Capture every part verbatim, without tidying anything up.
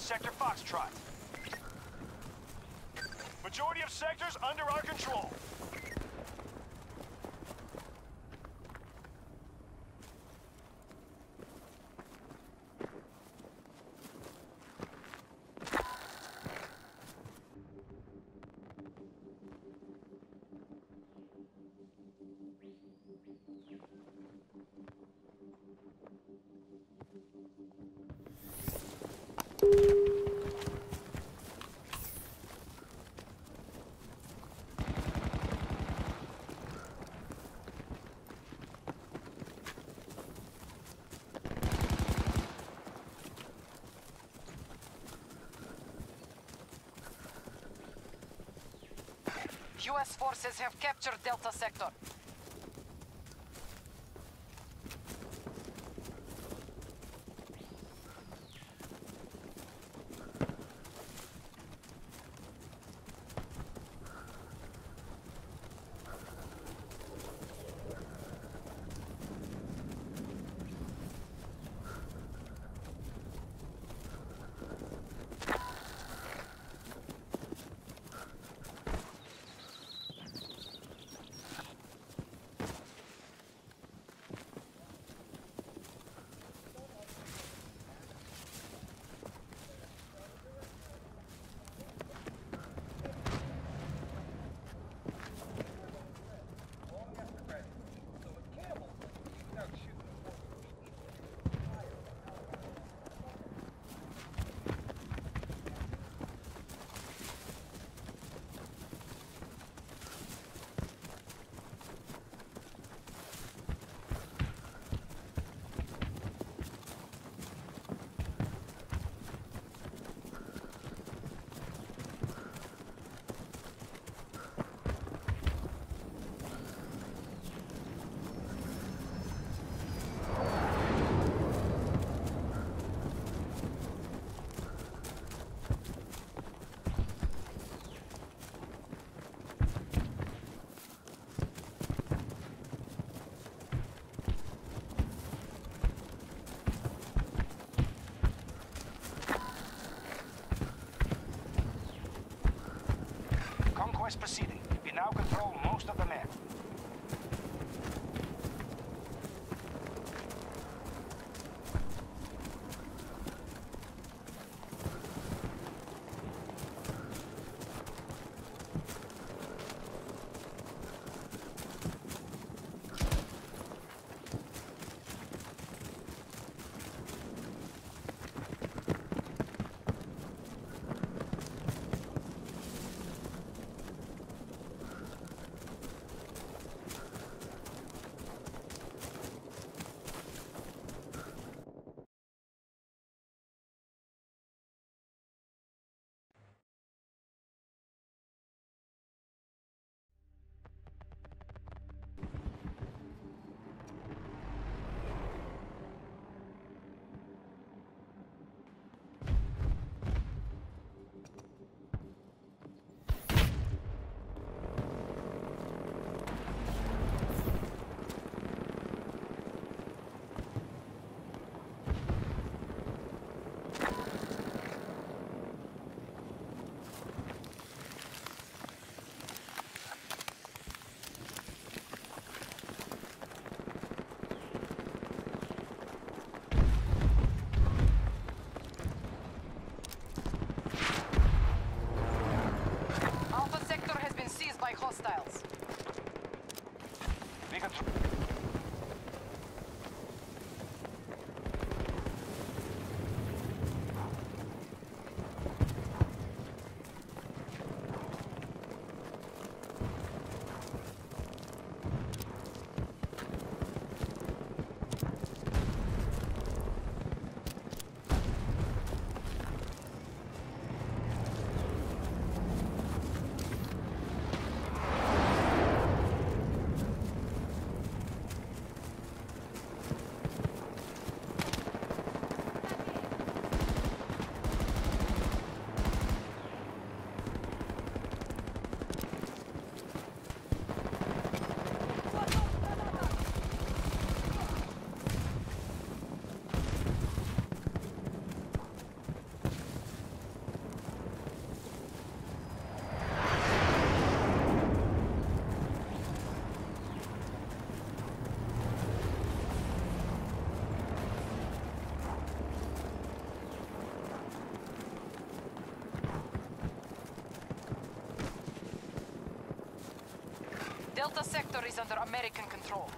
Sector Foxtrot. Majority of sectors under our control. U S forces have captured Delta Sector. Proceeding. We now control most of the map. Delta sector is under American control.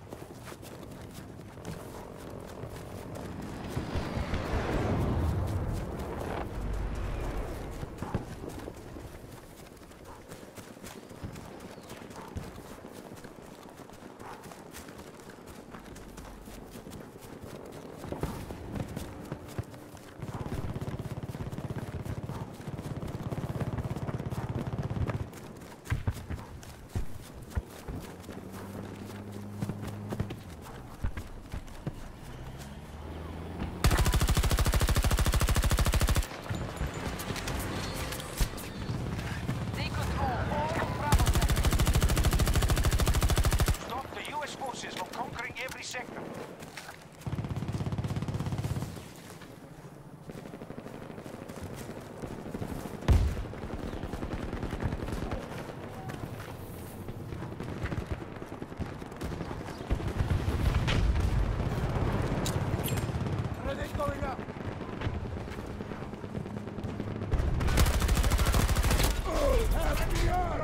Yeah!